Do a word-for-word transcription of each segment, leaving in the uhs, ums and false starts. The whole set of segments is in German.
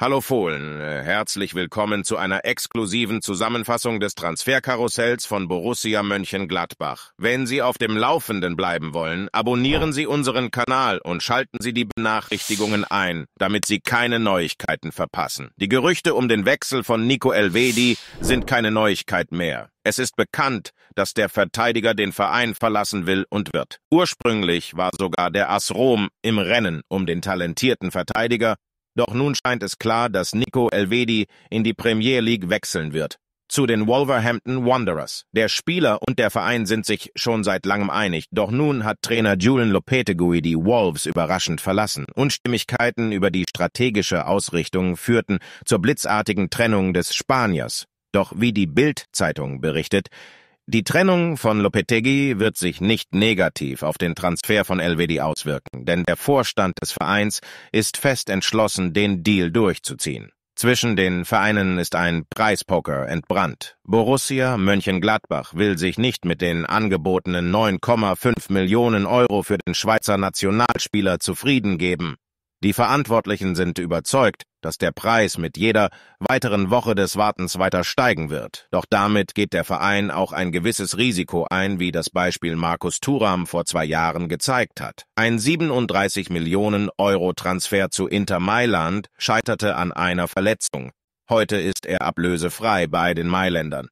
Hallo Fohlen, herzlich willkommen zu einer exklusiven Zusammenfassung des Transferkarussells von Borussia Mönchengladbach. Wenn Sie auf dem Laufenden bleiben wollen, abonnieren Sie unseren Kanal und schalten Sie die Benachrichtigungen ein, damit Sie keine Neuigkeiten verpassen. Die Gerüchte um den Wechsel von Nico Elvedi sind keine Neuigkeit mehr. Es ist bekannt, dass der Verteidiger den Verein verlassen will und wird. Ursprünglich war sogar der A S Rom im Rennen um den talentierten Verteidiger, doch nun scheint es klar, dass Nico Elvedi in die Premier League wechseln wird, zu den Wolverhampton Wanderers. Der Spieler und der Verein sind sich schon seit langem einig, doch nun hat Trainer Julen Lopetegui die Wolves überraschend verlassen. Unstimmigkeiten über die strategische Ausrichtung führten zur blitzartigen Trennung des Spaniers. Doch wie die Bild-Zeitung berichtet, die Trennung von Lopetegui wird sich nicht negativ auf den Transfer von Elvedi auswirken, denn der Vorstand des Vereins ist fest entschlossen, den Deal durchzuziehen. Zwischen den Vereinen ist ein Preispoker entbrannt. Borussia Mönchengladbach will sich nicht mit den angebotenen neun Komma fünf Millionen Euro für den Schweizer Nationalspieler zufrieden geben. Die Verantwortlichen sind überzeugt, dass der Preis mit jeder weiteren Woche des Wartens weiter steigen wird. Doch damit geht der Verein auch ein gewisses Risiko ein, wie das Beispiel Markus Thuram vor zwei Jahren gezeigt hat. Ein siebenunddreißig Millionen Euro Transfer zu Inter Mailand scheiterte an einer Verletzung. Heute ist er ablösefrei bei den Mailändern.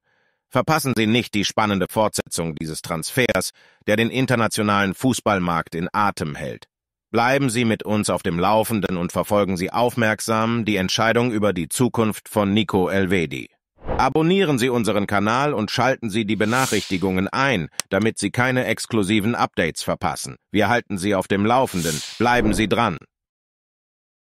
Verpassen Sie nicht die spannende Fortsetzung dieses Transfers, der den internationalen Fußballmarkt in Atem hält. Bleiben Sie mit uns auf dem Laufenden und verfolgen Sie aufmerksam die Entscheidung über die Zukunft von Nico Elvedi. Abonnieren Sie unseren Kanal und schalten Sie die Benachrichtigungen ein, damit Sie keine exklusiven Updates verpassen. Wir halten Sie auf dem Laufenden. Bleiben Sie dran.